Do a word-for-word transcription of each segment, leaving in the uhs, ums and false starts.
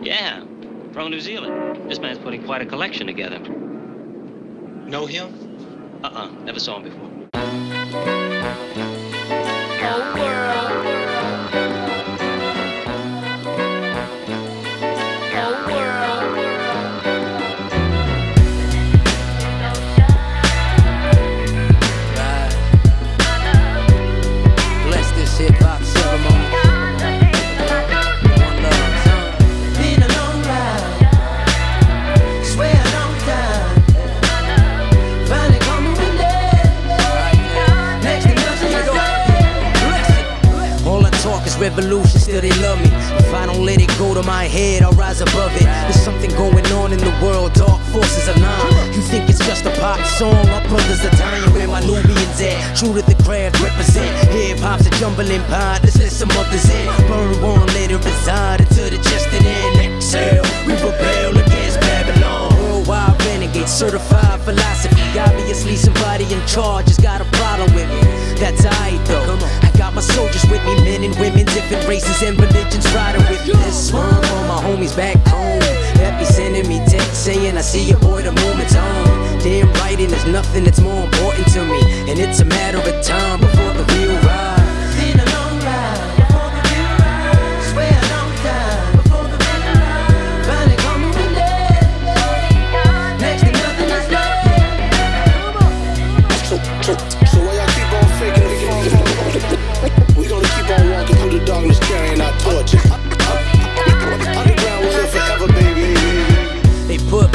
Yeah, from New Zealand. This man's putting quite a collection together. Know him? Uh-uh, never saw him before. Oh, girl. Revolution, still they love me. If I don't let it go to my head, I'll rise above it. There's something going on in the world, dark forces are none. You think it's just a pop song, my brothers are dying. Where my Nubians at? True to the craft, represent. Hip hop's a jumbling pot, let's let some others in. Burn one, let it reside until the chest and end. Exhale, we rebel against Babylon. Worldwide renegade, certified philosophy. Obviously somebody in charge has got a problem with me. That's alright though, I got my soldiers with me. Men and women, different races and religions riding with me. This one for my homies back home that be sending me texts saying, I see your boy, the moment's on. Damn right, and there's nothing that's more important to me, and it's a matter of time before the real ride. Been a long ride.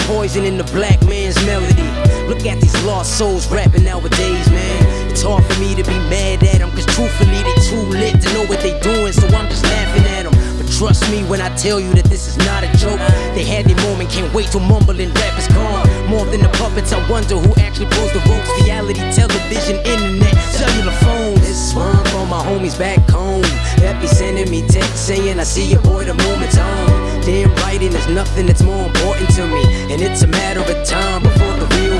Poison in the black man's melody. Look at these lost souls rapping nowadays, man. It's hard for me to be mad at them, cause truthfully they too lit to know what they doing, so I'm just laughing at them. But trust me when I tell you that this is not a joke. They had their moment, can't wait till mumbling rap is gone. More than the puppets, I wonder who actually pulls the ropes. Reality, television, internet, cellular phones. This one for my homies back home that be sending me texts saying, I see your boy, the moment's on. Damn right, and there's nothing that's more important to me, and it's a matter of time before the real